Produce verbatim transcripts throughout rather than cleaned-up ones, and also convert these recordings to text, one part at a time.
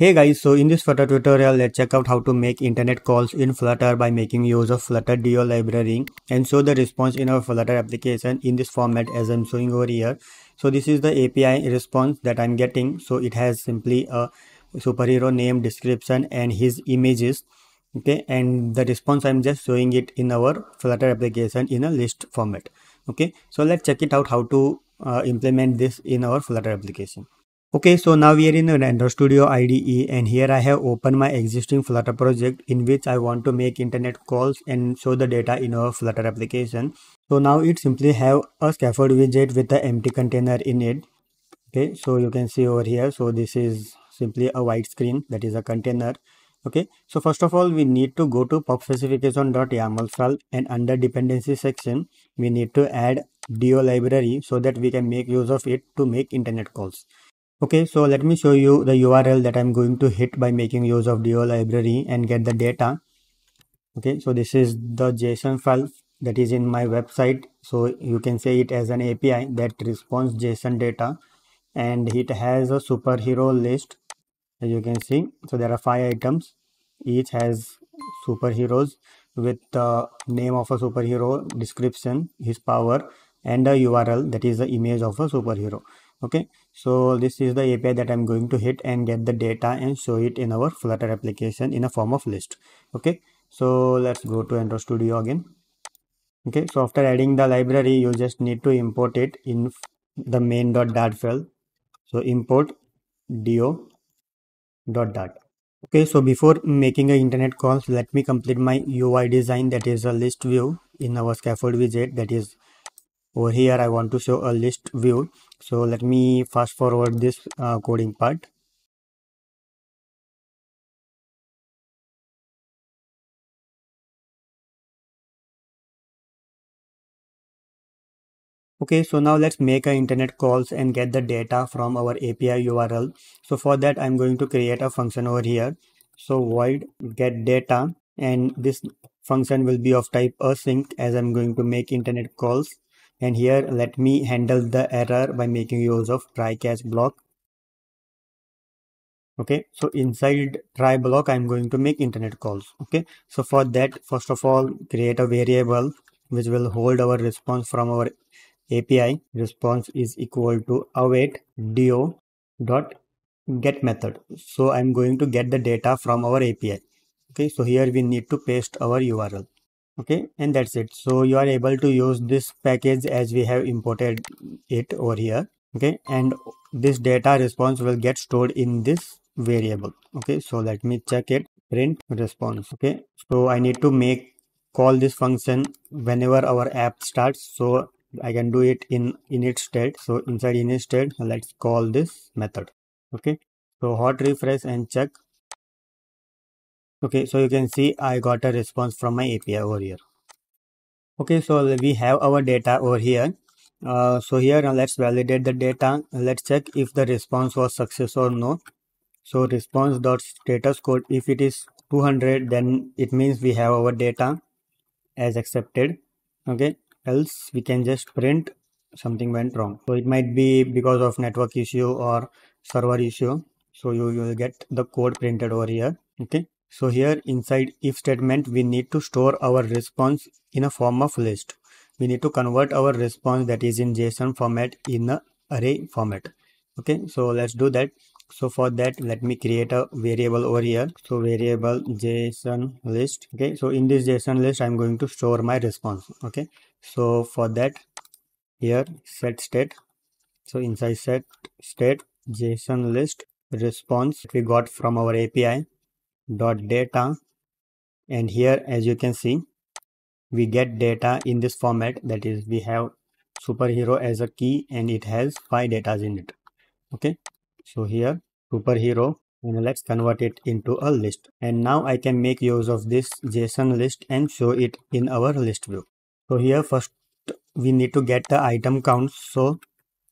Hey guys, so in this Flutter tutorial, let's check out how to make internet calls in Flutter by making use of Flutter Dio library and show the response in our Flutter application in this format as I'm showing over here. So this is the A P I response that I'm getting. So it has simply a superhero name, description and his images. Okay, and the response I'm just showing it in our Flutter application in a list format. Okay, so let's check it out how to uh, implement this in our Flutter application. Okay, so now we are in Android Studio I D E and here I have opened my existing Flutter project in which I want to make internet calls and show the data in our Flutter application. So now it simply have a scaffold widget with an empty container in it. Okay, so you can see over here. So this is simply a white screen that is a container. Okay, so first of all we need to go to pub specification dot yaml file and under dependency section we need to add Dio library so that we can make use of it to make internet calls. Okay, so let me show you the U R L that I'm going to hit by making use of Dio library and get the data. Okay, so this is the JSON file that is in my website. So you can say it as an A P I that responds JSON data and it has a superhero list as you can see. So there are five items. Each has superheroes with the name of a superhero, description, his power and a U R L that is the image of a superhero. Okay, so this is the A P I that I'm going to hit and get the data and show it in our Flutter application in a form of list. Okay, so let's go to Android Studio again. Okay, so after adding the library, you just need to import it in the main dot dart file. So import dio dot dart. Okay, so before making a internet calls, let me complete my U I design that is a list view in our scaffold widget that is over here. I want to show a list view. So let me fast forward this uh, coding part. Okay, so now let's make our internet calls and get the data from our A P I U R L. So for that, I'm going to create a function over here. So void get data and this function will be of type async as I'm going to make internet calls. And here let me handle the error by making use of try-catch block. Okay, so inside try block I'm going to make internet calls. Okay, so for that first of all create a variable which will hold our response from our A P I. Response is equal to await dio dot get method. So I'm going to get the data from our A P I. Okay, so here we need to paste our U R L. Okay, and that's it. So you are able to use this package as we have imported it over here. Okay, and this data response will get stored in this variable. Okay, so let me check it. Print response. Okay, so I need to make call this function whenever our app starts. So I can do it in init state. So inside init state, let's call this method. Okay, so hot refresh and check. Okay, so you can see I got a response from my A P I over here. Okay, so we have our data over here. Uh, so here now let's validate the data. Let's check if the response was success or no. So response.status code, if it is two hundred, then it means we have our data as accepted. Okay, else we can just print something went wrong. So it might be because of network issue or server issue. So you, you will get the code printed over here. Okay. So here inside if statement we need to store our response in a form of list. We need to convert our response that is in JSON format in a array format. Okay, so let's do that. So for that let me create a variable over here. So variable JSON list. Okay, so in this JSON list I'm going to store my response. Okay, so for that here set state. So inside set state JSON list response we got from our A P I dot data and here as you can see we get data in this format that is we have superhero as a key and it has five datas in it. Okay, so here superhero and let's convert it into a list and now I can make use of this JSON list and show it in our list view. So here first we need to get the item count so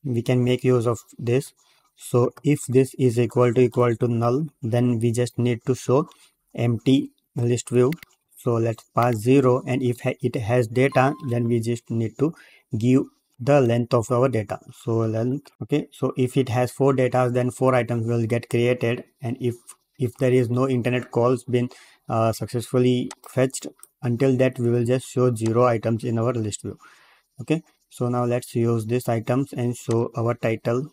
we can make use of this. So if this is equal to equal to null, then we just need to show empty list view. So let's pass zero and if it has data, then we just need to give the length of our data. So length. Okay. So if it has four data, then four items will get created. And if if there is no internet calls been uh, successfully fetched. Until that, we will just show zero items in our list view. Okay, so now let's use these items and show our title,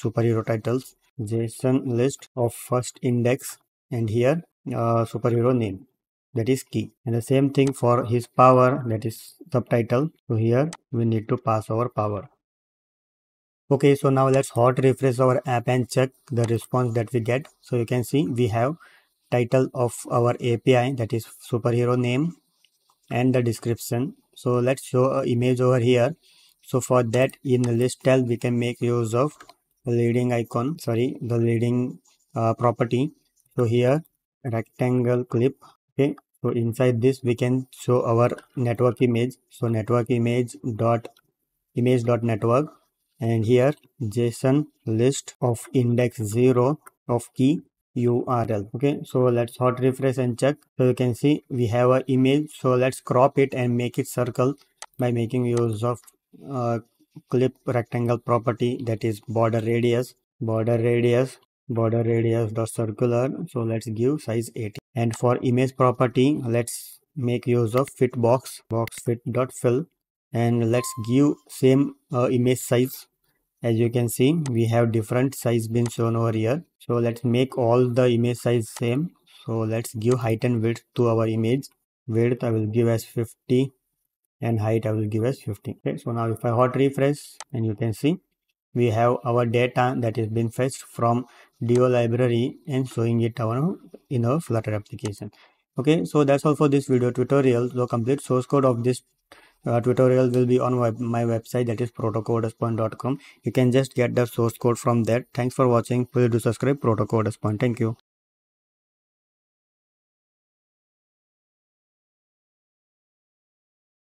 superhero titles, JSON list of first index, and here uh, superhero name, that is key, and the same thing for his power, that is subtitle. So here we need to pass our power. Okay, so now let's hot refresh our app and check the response that we get. So you can see we have title of our A P I, that is superhero name, and the description. So let's show an image over here. So for that, in the list style, we can make use of the leading icon, sorry, the leading uh, property. So here rectangle clip. Okay, so inside this we can show our network image. So network image dot image dot network, and here JSON list of index zero of key U R L. Okay, so let's hot refresh and check. So you can see we have an image. So let's crop it and make it circle by making use of uh, clip rectangle property, that is border radius, border radius, border radius dot circular. So let's give size eighty. And for image property, let's make use of fit box, box fit dot fill, and let's give same uh, image size. As you can see, we have different size been shown over here. So let's make all the image size same. So let's give height and width to our image. Width I will give as fifty and height I will give as fifty. Okay, so now if I hot refresh, and you can see we have our data that has been fetched from Dio library and showing it our in our Flutter application. Okay, so that's all for this video tutorial. The complete source code of this Uh, tutorial will be on web, my website, that is proto coders point dot com. You can just get the source code from that. Thanks for watching. Please do subscribe Proto Coders Point. Thank you.